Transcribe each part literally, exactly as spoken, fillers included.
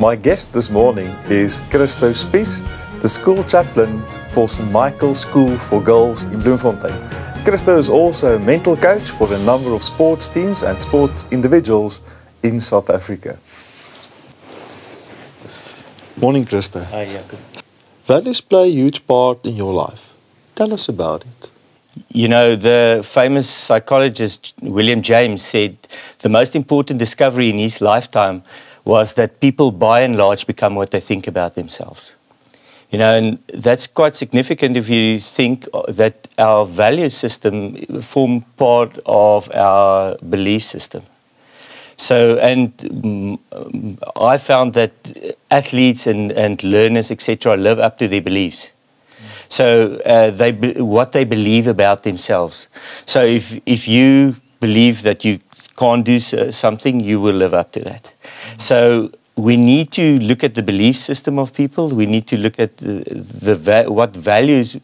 My guest this morning is Christo Spies, the school chaplain for Saint Michael's School for Girls in Bloemfontein. Christo is also a mental coach for a number of sports teams and sports individuals in South Africa. Morning, Christo. Hi, yeah, good. Values play a huge part in your life. Tell us about it. You know, the famous psychologist William James said the most important discovery in his lifetime was that people by and large become what they think about themselves. You know, and that's quite significant if you think that our value system form part of our belief system. So, and um, I found that athletes and, and learners, et cetera, live up to their beliefs. So uh, they be, what they believe about themselves. So if, if you believe that you can't do so, something, you will live up to that. Mm-hmm. So we need to look at the belief system of people. We need to look at the, the va what values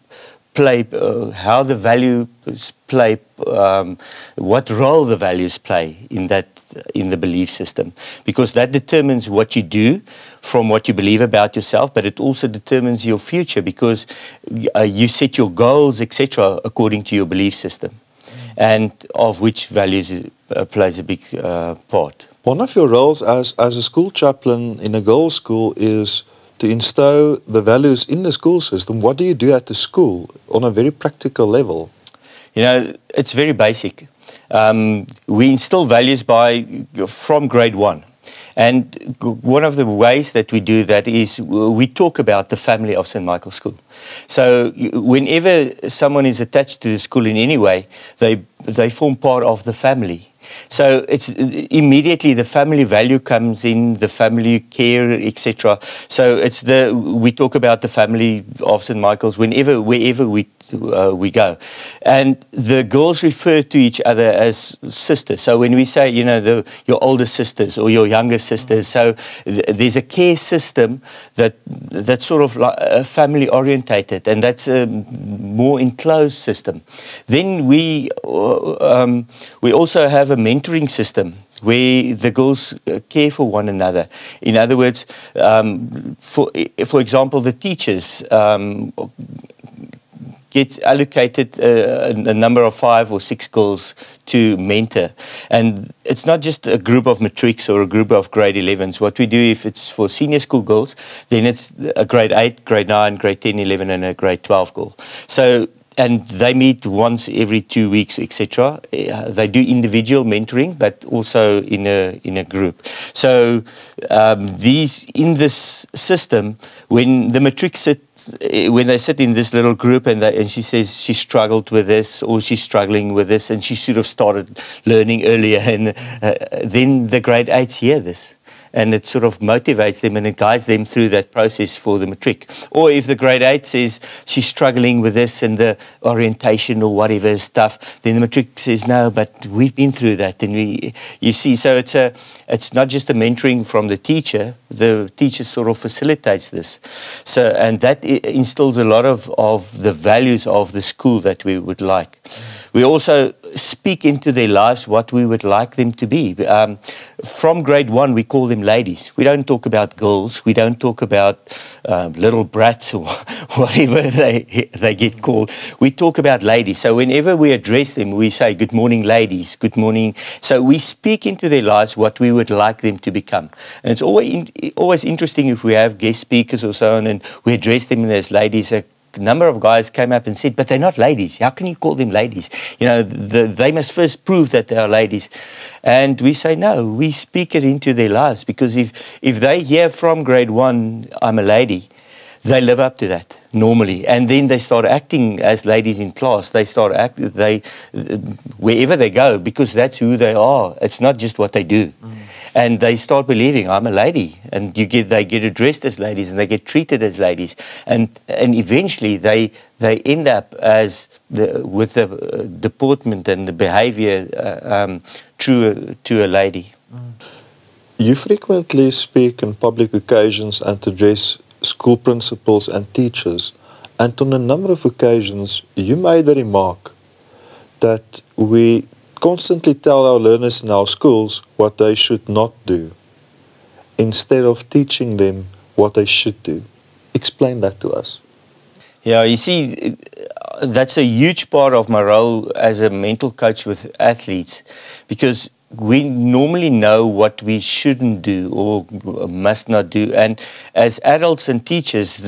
play, uh, how the values play, um, what role the values play in, that, in the belief system. Because that determines what you do from what you believe about yourself, but it also determines your future because uh, you set your goals, et cetera, according to your belief system, and of which values is, uh, plays a big uh, part. One of your roles as, as a school chaplain in a girls' school is to instill the values in the school system. What do you do at the school on a very practical level? You know, it's very basic. Um, we instill values by, from grade one. And one of the ways that we do that is we talk about the family of Saint Michael's School. So whenever someone is attached to the school in any way, they, they form part of the family. So it's immediately the family value comes in, the family care, et cetera. So it's the we talk about the family of Saint Michael's whenever, wherever we uh, we go, and the girls refer to each other as sisters. So when we say, you know, the, your older sisters or your younger sisters, so th there's a care system that that's sort of like a family orientated, and that's a more enclosed system. Then we um, we also have a mentoring system where the girls care for one another. In other words, um, for for example, the teachers um, get allocated uh, a number of five or six girls to mentor, and it's not just a group of matrics or a group of grade elevens. What we do, if it's for senior school girls, then it's a grade eight, grade nine, grade ten, eleven, and a grade twelve girl. So. And they meet once every two weeks, et cetera. They do individual mentoring, but also in a in a group. So um, these in this system, when the matric sits, when they sit in this little group, and they, and she says she struggled with this or she's struggling with this, and she should have started learning earlier, and uh, then the grade eights hear this. And it sort of motivates them and it guides them through that process for the matric. Or if the grade eight says she's struggling with this and the orientation or whatever stuff, then the matric says, no, but we've been through that. And we, you see, so it's, a, it's not just the mentoring from the teacher. The teacher sort of facilitates this. So, and that instills a lot of, of the values of the school that we would like. We also speak into their lives what we would like them to be. Um, from grade one, we call them ladies. We don't talk about girls. We don't talk about um, little brats or whatever they, they get called. We talk about ladies. So whenever we address them, we say, good morning, ladies, good morning. So we speak into their lives what we would like them to become. And it's always, in, always interesting if we have guest speakers or so on, and we address them as ladies. A number of guys came up and said, but they're not ladies. How can you call them ladies? You know, the, they must first prove that they are ladies. And we say, no, we speak it into their lives, because if, if they hear from grade one, I'm a lady, they live up to that normally. And then they start acting as ladies in class. They start act, they, wherever they go, because that's who they are. It's not just what they do. Mm. And they start believing, I'm a lady. And you get, they get addressed as ladies and they get treated as ladies. And, and eventually they, they end up as the, with the deportment and the behavior uh, um, true to a lady. Mm. You frequently speak on public occasions and address school principals and teachers. And on a number of occasions, you made a remark that we constantly tell our learners in our schools what they should not do. instead of teaching them what they should do. Explain that to us. Yeah, you see, that's a huge part of my role as a mental coach with athletes, because we normally know what we shouldn't do or must not do. And as adults and teachers,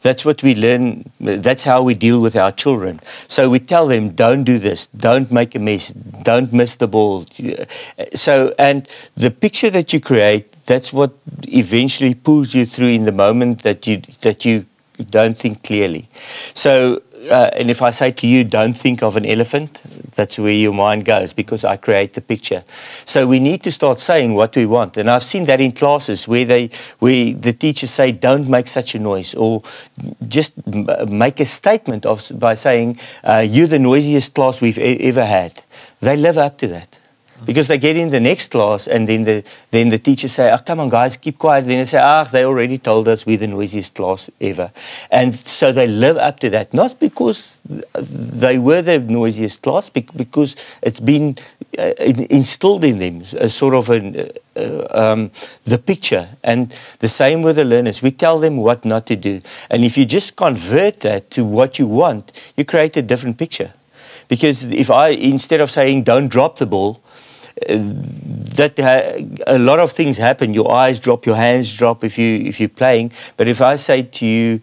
that's what we learn. That's how we deal with our children. So we tell them, don't do this, don't make a mess, don't miss the ball. So, and the picture that you create, that's what eventually pulls you through in the moment that you, that you don't think clearly. So, Uh, and if I say to you, don't think of an elephant, that's where your mind goes, because I create the picture. So we need to start saying what we want. And I've seen that in classes where, they, where the teachers say, don't make such a noise, or just make a statement of, by saying, uh, you're the noisiest class we've e ever had. They live up to that. Because they get in the next class and then the, then the teachers say, oh, come on guys, keep quiet. Then they say, ah, they already told us we're the noisiest class ever. And so they live up to that, not because they were the noisiest class, because it's been uh, instilled in them, a sort of an, uh, um, the picture. And the same with the learners. We tell them what not to do. And if you just convert that to what you want, you create a different picture. Because if I, instead of saying, don't drop the ball, Uh, that uh, a lot of things happen. Your eyes drop, your hands drop if you if you're playing. But if I say to you,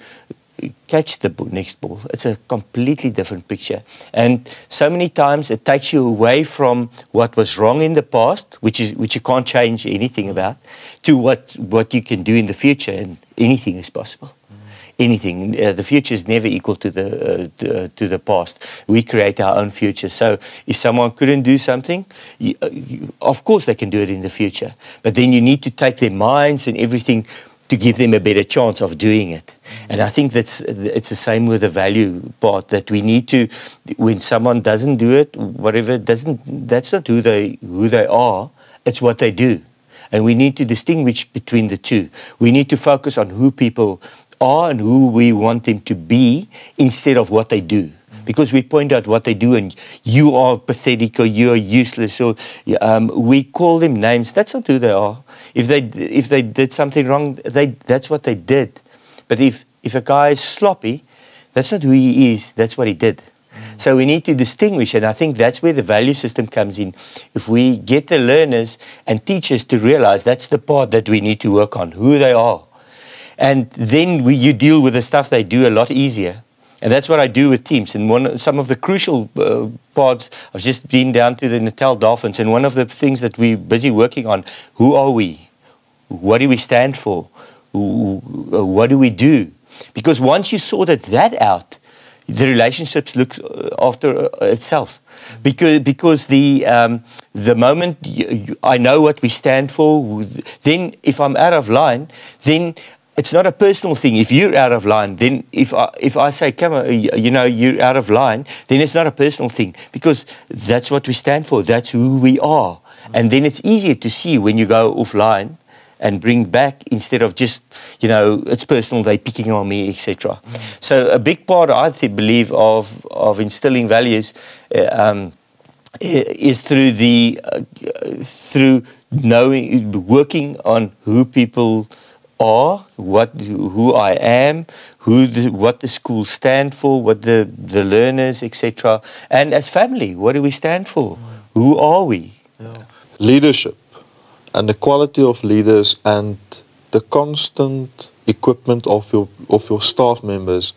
catch the next ball, it's a completely different picture. And so many times it takes you away from what was wrong in the past, which is which you can't change anything about, to what what you can do in the future. And anything is possible. Anything. Uh, the future is never equal to the, uh, to, uh, to the past. We create our own future. So if someone couldn't do something, you, uh, you, of course they can do it in the future. But then you need to take their minds and everything to give them a better chance of doing it. Mm-hmm. And I think that's, it's the same with the value part, that we need to, when someone doesn't do it, whatever, doesn't, that's not who they, who they are, it's what they do. And we need to distinguish between the two. We need to focus on who people are and who we want them to be instead of what they do. Because we point out what they do and you are pathetic or you are useless or um, we call them names. That's not who they are. If they, if they did something wrong, they, that's what they did. But if, if a guy is sloppy, that's not who he is, that's what he did. Mm-hmm. So we need to distinguish, and I think that's where the value system comes in. If we get the learners and teachers to realize that's the part that we need to work on, who they are. And then we, you deal with the stuff they do a lot easier. And that's what I do with teams. And one, some of the crucial uh, parts, I've just been down to the Natal Dolphins, and one of the things that we're busy working on, who are we? What do we stand for? What do we do? Because once you sorted that out, the relationships look after itself. Because, because the, um, the moment you, you, I know what we stand for, then if I'm out of line, then it's not a personal thing. If you're out of line, then if I, if I say, come on, you know, you're out of line, then it's not a personal thing, because that's what we stand for. That's who we are. And then it's easier to see when you go offline and bring back, instead of just, you know, it's personal, they're picking on me, et cetera. Mm. So a big part, I believe, of, of instilling values uh, um, is through the, uh, through knowing, working on who people are, what, who I am, who the, what the schools stand for, what the, the learners, et cetera. And as family, what do we stand for? Mm. Who are we? Yeah. Leadership. And the quality of leaders and the constant equipment of your, of your staff members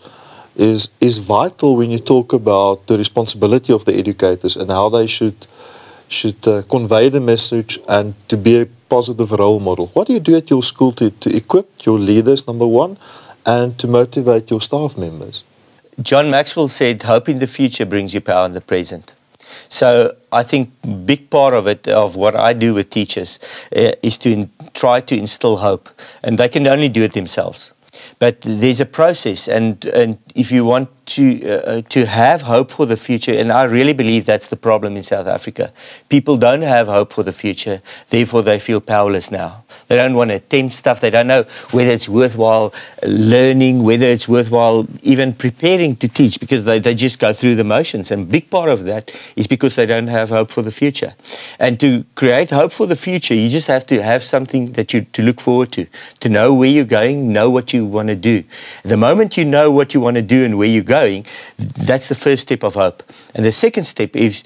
is, is vital when you talk about the responsibility of the educators and how they should, should uh, convey the message and to be a positive role model. What do you do at your school to, to equip your leaders, number one, and to motivate your staff members? John Maxwell said, hope in the future brings you power in the present. So I think a big part of it, of what I do with teachers, uh, is to in, try to instill hope. And they can only do it themselves. But there's a process, and, and if you want to uh, to have hope for the future, and I really believe that's the problem in South Africa. People don't have hope for the future, therefore they feel powerless now. They don't want to attempt stuff. They don't know whether it's worthwhile learning, whether it's worthwhile even preparing to teach, because they, they just go through the motions. And a big part of that is because they don't have hope for the future. And to create hope for the future, you just have to have something that you to look forward to, to know where you're going, know what you want to do. The moment you know what you want to do and where you're going, that's the first step of hope. And the second step is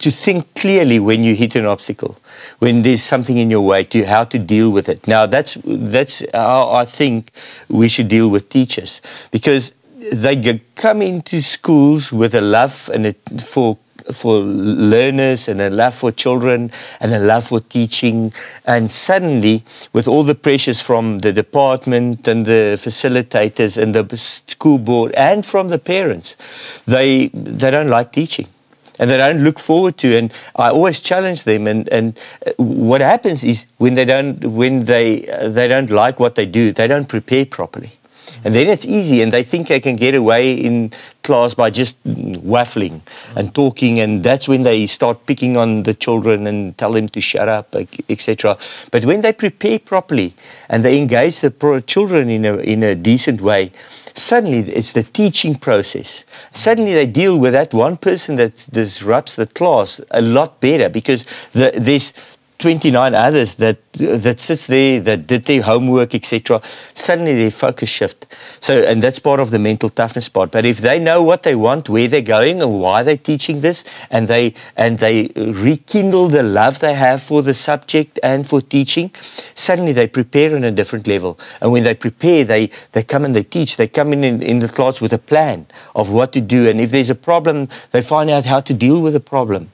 to think clearly when you hit an obstacle, when there's something in your way, to how to deal with it. Now, that's, that's how I think we should deal with teachers, because they get, come into schools with a love and a, for, for learners and a love for children and a love for teaching. And suddenly, with all the pressures from the department and the facilitators and the school board and from the parents, they, they don't like teaching. And they don't look forward to, and I always challenge them. And, and what happens is when they don't, when they uh, they don't like what they do, they don't prepare properly, mm-hmm. and then it's easy, and they think they can get away in class by just waffling mm-hmm. and talking, and that's when they start picking on the children and tell them to shut up, et cetera. But when they prepare properly and they engage the pro children in a in a decent way, suddenly it's the teaching process. Suddenly they deal with that one person that disrupts the class a lot better, because the, there's twenty-nine others that that sits there that did their homework, et cetera. Suddenly their focus shifts. So, and that's part of the mental toughness part. But if they know what they want, where they're going, and why they're teaching this, and they and they rekindle the love they have for the subject and for teaching, suddenly they prepare on a different level. And when they prepare, they they come and they teach. They come in, in in the class with a plan of what to do. And if there's a problem, they find out how to deal with the problem.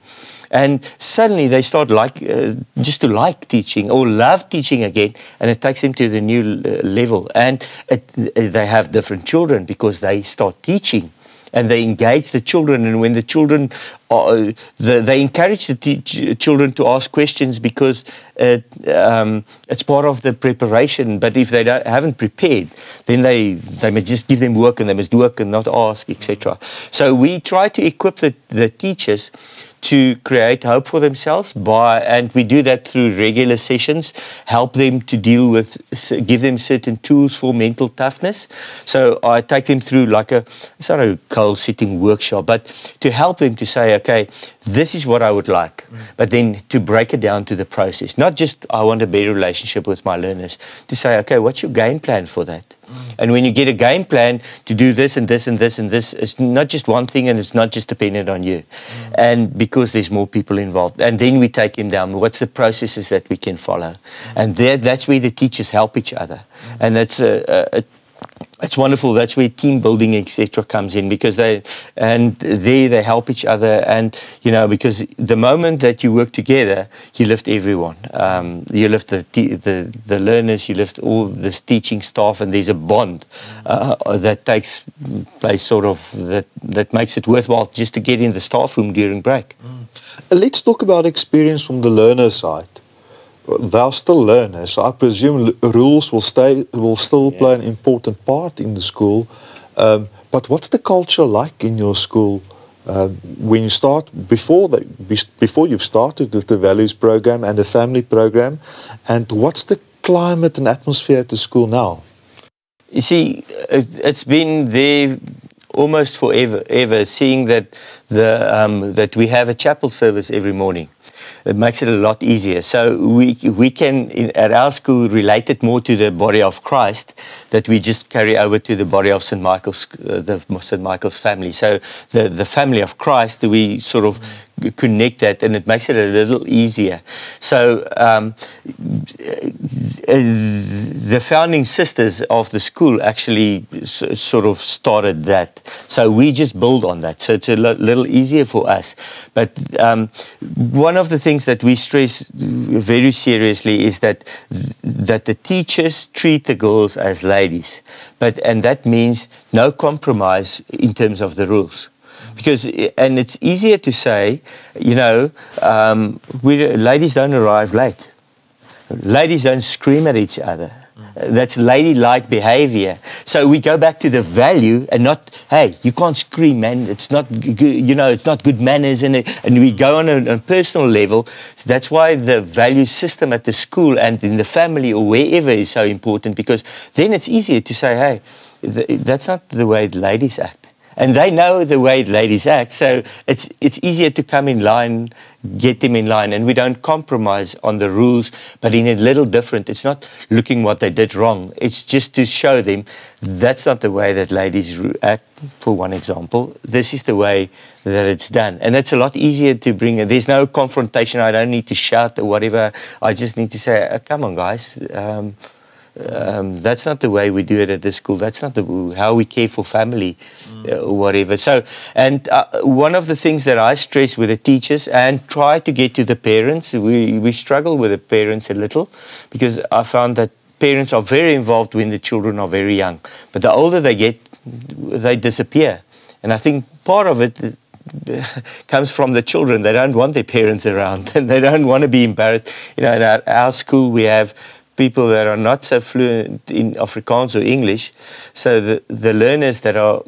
And suddenly they start like uh, just to like teaching or love teaching again, and it takes them to the new uh, level. And it, they have different children because they start teaching, and they engage the children. And when the children, are, the, they encourage the teach, children to ask questions, because it, um, it's part of the preparation. But if they don't, haven't prepared, then they they may just give them work, and they must work and not ask, et cetera. So we try to equip the, the teachers to create hope for themselves, by, and we do that through regular sessions, help them to deal with, give them certain tools for mental toughness. So I take them through like a, it's not a coal sitting workshop, but to help them to say, okay, this is what I would like, mm. but then to break it down to the process, not just I want a better relationship with my learners, to say, okay, what's your game plan for that? And when you get a game plan to do this and this and this and this, it's not just one thing, and it's not just dependent on you. Mm. And because there's more people involved. And then we take them down. What's the processes that we can follow? Mm. And there, that's where the teachers help each other. Mm. And that's a, a, a It's wonderful. That's where team building, et cetera, comes in, because they and there they help each other. And you know, because the moment that you work together, you lift everyone. Um, you lift the, the the learners. You lift all this teaching staff, and there's a bond uh, that takes place. Sort of that that makes it worthwhile just to get in the staff room during break. Mm. Let's talk about experience from the learner side. They're still learners, so I presume rules will stay will still yeah. play an important part in the school. Um, but what's the culture like in your school uh, when you start before the before you've started with the values program and the family program, and what's the climate and atmosphere at the school now? You see, it's been there almost forever. Ever seeing that the um, that we have a chapel service every morning. It makes it a lot easier. So we, we can, in, at our school, relate it more to the body of Christ that we just carry over to the body of Saint Michael's, uh, the Saint Michael's family. So the, the family of Christ, we sort of mm. connect that, and it makes it a little easier. So um, the founding sisters of the school actually s sort of started that. So we just build on that. So it's a little easier for us. But um, one of the things that we stress very seriously is that that the teachers treat the girls as ladies, but and that means no compromise in terms of the rules, because and it's easier to say, you know, um, we ladies don't arrive late, ladies don't scream at each other. That's ladylike behavior. So we go back to the value and not, hey, you can't scream, man. It's not, you know, it's not good manners. And, and we go on a, a personal level. So that's why the value system at the school and in the family or wherever is so important, because then it's easier to say, hey, th that's not the way the ladies act. And they know the way ladies act, so it's, it's easier to come in line, get them in line, and we don't compromise on the rules, but in a little different. It's not looking what they did wrong. It's just to show them that's not the way that ladies act, for one example. This is the way that it's done. And that's a lot easier to bring. There's no confrontation. I don't need to shout or whatever. I just need to say, oh, come on, guys. Um, Um, that's not the way we do it at this school. That's not the, how we care for family uh, or whatever. So, and uh, one of the things that I stress with the teachers and try to get to the parents, we, we struggle with the parents a little, because I found that parents are very involved when the children are very young. But the older they get, they disappear. And I think part of it comes from the children. They don't want their parents around and they don't want to be embarrassed. You know, at our, our school we have people that are not so fluent in Afrikaans or English, so the, the learners that are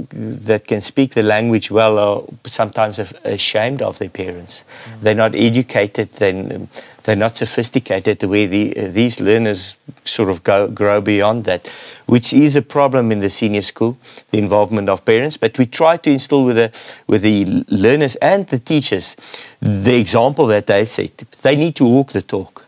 that can speak the language well are sometimes ashamed of their parents. Mm. They're not educated, they're, they're not sophisticated the way the, uh, these learners sort of go, grow beyond that, which is a problem in the senior school, the involvement of parents. But we try to instill with the, with the learners and the teachers the example that they set. They need to walk the talk.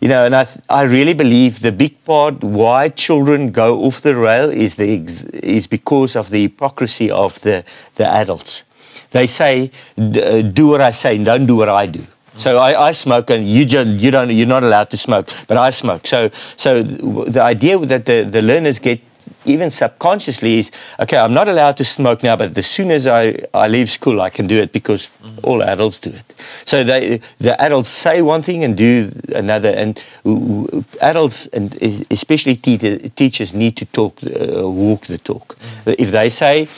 You know, and I, I really believe the big part why children go off the rail is, the ex is because of the hypocrisy of the, the adults. They say, D do what I say, don't do what I do. So I, I smoke and you just, you don't, you're not allowed to smoke, but I smoke. So, so the idea that the, the learners get even subconsciously is, okay, I'm not allowed to smoke now, but as soon as I, I leave school, I can do it because mm-hmm. all adults do it. So they, the adults say one thing and do another, and adults, and especially te teachers, need to talk, uh, walk the talk. Mm-hmm. If they say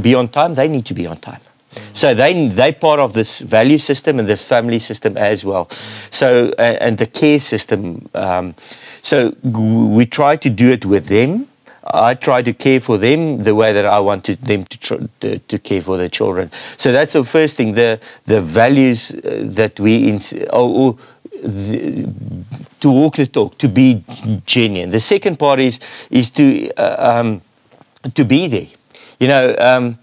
be on time, they need to be on time. Mm-hmm. So they, they're part of this value system and the family system as well. Mm-hmm. So, uh, and the care system. Um, so we try to do it with them. I try to care for them the way that I want to, them to, tr to, to care for their children. So that's the first thing, the, the values uh, that we, ins or, or the, to walk the talk, to be genuine. The second part is, is to, uh, um, to be there. You know, um,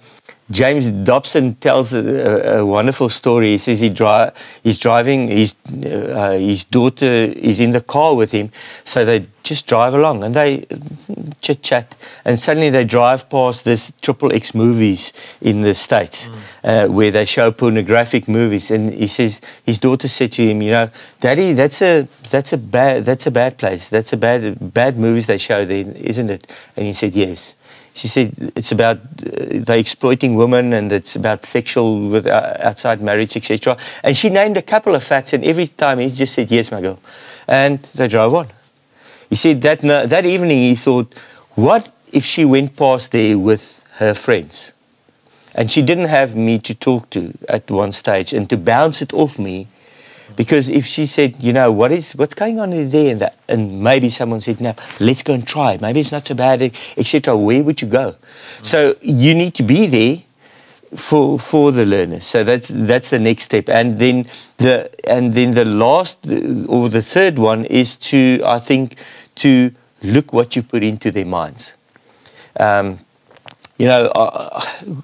James Dobson tells a, a wonderful story. He says he dri he's driving, his, uh, his daughter is in the car with him, so they just drive along and they chit-chat, and suddenly they drive past this triple X movies in the States mm. uh, where they show pornographic movies, and he says, his daughter said to him, you know, Daddy, that's a, that's a, bad, that's a bad place, that's a bad, bad movies they show there, isn't it? And he said, yes. She said, it's about uh, they're exploiting women, and it's about sexual with, uh, outside marriage, et cetera. And she named a couple of facts, and every time he just said, yes, my girl. And they drove on. He said that, no, that evening he thought, what if she went past there with her friends? And she didn't have me to talk to at one stage and to bounce it off me. Because if she said, you know, what is, what's going on there, and, that, and maybe someone said, no, let's go and try. Maybe it's not so bad, et cetera. Where would you go? Mm-hmm. So you need to be there for for the learners. So that's that's the next step. And then the and then the last or the third one is to I think to look what you put into their minds. Um, you know, uh,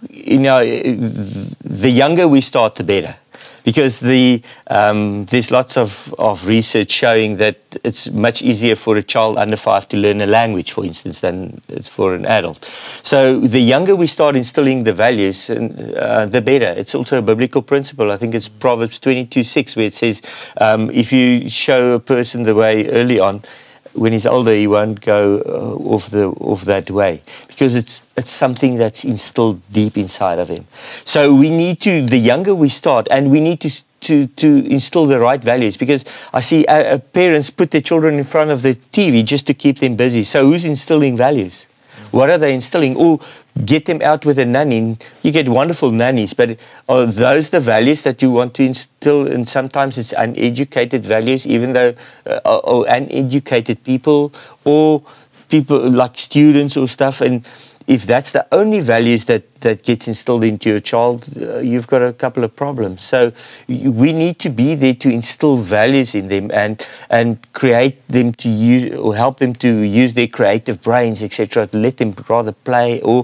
you know, the younger we start, the better. Because the, um, there's lots of, of research showing that it's much easier for a child under five to learn a language, for instance, than it's for an adult. So the younger we start instilling the values, and, uh, the better. It's also a biblical principle. I think it's Proverbs twenty-two six, where it says, um, if you show a person the way early on, when he's older, he won't go uh, off, the, off that way, because it's, it's something that's instilled deep inside of him. So we need to, the younger we start, and we need to, to, to instill the right values, because I see uh, parents put their children in front of the T V just to keep them busy. So who's instilling values? what are they instilling? Or get them out with a nanny. You get wonderful nannies, but are those the values that you want to instill? And sometimes it's uneducated values, even though uh, or uneducated people or people like students or stuff. And if that's the only values that, that gets instilled into your child, uh, you've got a couple of problems. So we need to be there to instill values in them and and create them to use, or help them to use their creative brains, et cetera. Let them rather play or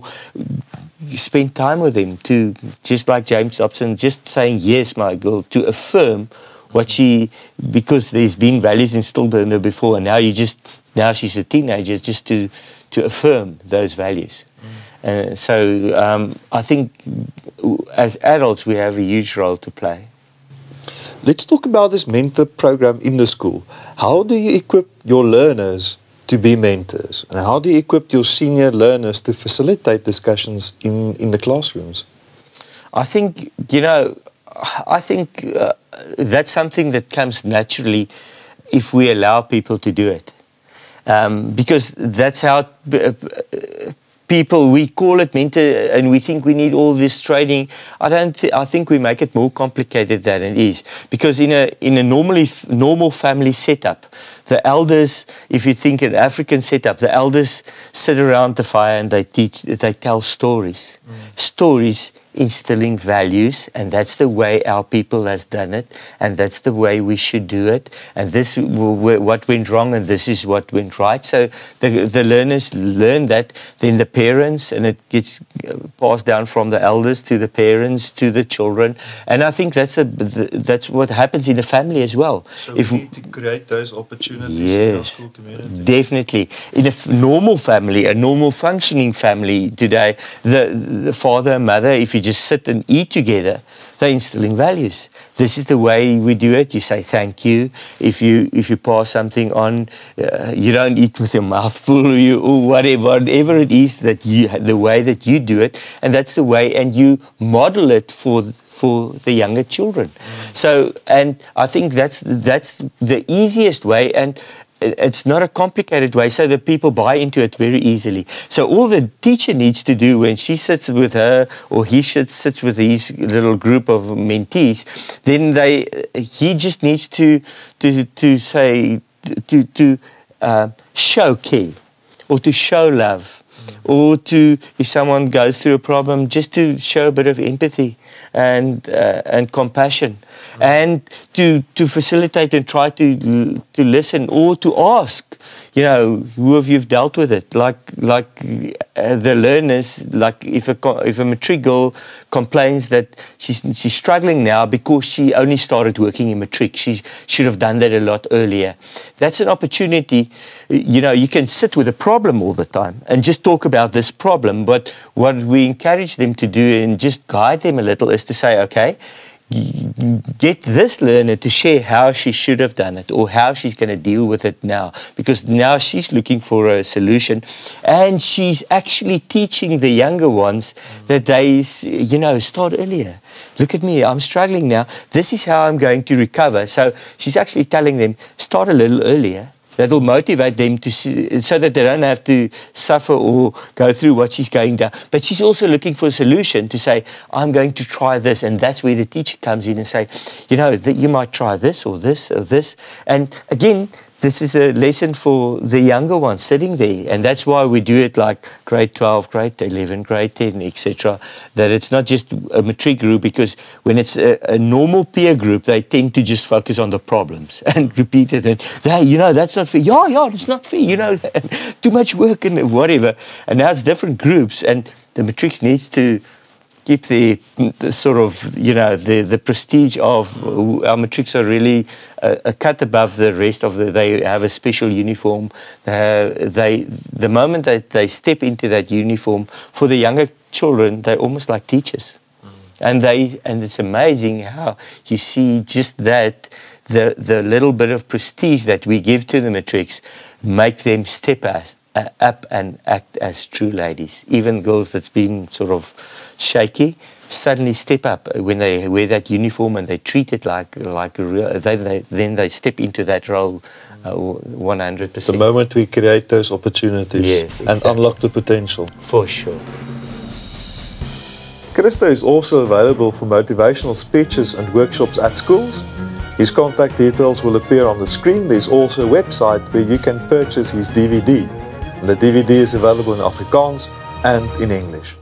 spend time with them to, just like James Dobson, just saying, yes, my girl, to affirm what she, because there's been values instilled in her before, and now you just, now she's a teenager, just to, to affirm those values. Mm. Uh, so um, I think as adults we have a huge role to play. Let's talk about this mentor program in the school. How do you equip your learners to be mentors? And how do you equip your senior learners to facilitate discussions in, in the classrooms? I think, you know, I think uh, that's something that comes naturally if we allow people to do it. Um, because that's how uh, people, we call it mentor, and we think we need all this training. I don't. Th I think we make it more complicated than it is. Because in a in a normally f normal family setup, the elders, if you think an African setup, the elders sit around the fire and they teach. They tell stories, mm. stories instilling values, and that's the way our people has done it, and that's the way we should do it, and this is what went wrong and this is what went right. So the, the learners learn that, then the parents, and it gets passed down from the elders to the parents to the children, and I think that's a, that's what happens in the family as well. So if we need to create those opportunities, yes, in our school community. Definitely. In a normal family, a normal functioning family today, the, the father and mother, if you just sit and eat together, they're instilling values. This is the way we do it. You say thank you. If you if you pass something on, uh, you don't eat with your mouth full, or, you, or whatever, whatever it is that you, the way that you do it, and that's the way, and you model it for for the younger children. Mm. So, and I think that's that's the easiest way, and it's not a complicated way, so that people buy into it very easily. So all the teacher needs to do when she sits with her, or he sits with his little group of mentees, then they, he just needs to to to say to to uh, show care, or to show love, or to, if someone goes through a problem, just to show a bit of empathy and uh, and compassion. Mm-hmm. And to to facilitate and try to to listen, or to ask, you know, who have you've dealt with it, like like uh, the learners, like if a if a matric girl complains that she's she's struggling now because she only started working in matric, she should have done that a lot earlier. That's an opportunity. You know, you can sit with a problem all the time and just talk about this problem, but what we encourage them to do and just guide them a little is to say, okay, get this learner to share how she should have done it, or how she's going to deal with it now, because now she's looking for a solution, and she's actually teaching the younger ones that they, you know, start earlier. Look at me, I'm struggling now. This is how I'm going to recover. So she's actually telling them, start a little earlier. That'll motivate them to see, so that they don't have to suffer or go through what she's going down. But she's also looking for a solution to say, I'm going to try this. And that's where the teacher comes in and say, you know, that you might try this or this or this. And again, this is a lesson for the younger ones sitting there. And that's why we do it like grade twelve, grade eleven, grade ten, et cetera. That it's not just a matric group, because when it's a, a normal peer group, they tend to just focus on the problems and repeat it. And, hey, you know, that's not fair. Yeah, yeah, it's not fair. You know, too much work and whatever. And now it's different groups. And the matrics needs to keep the, the sort of, you know, the, the prestige of our matrics are really uh, a cut above the rest of the, they have a special uniform. Uh, they, the moment that they step into that uniform, for the younger children, they're almost like teachers. Mm. And they, and it's amazing how you see just that, the, the little bit of prestige that we give to the matrics, make them step us Uh, up and act as true ladies. Even girls that's been sort of shaky, suddenly step up when they wear that uniform and they treat it like like a real, they, they, then they step into that role uh, one hundred percent. The moment we create those opportunities, yes, exactly, and unlock the potential. For sure. Christo is also available for motivational speeches and workshops at schools. His contact details will appear on the screen. There's also a website where you can purchase his D V D. The D V D is available in Afrikaans and in English.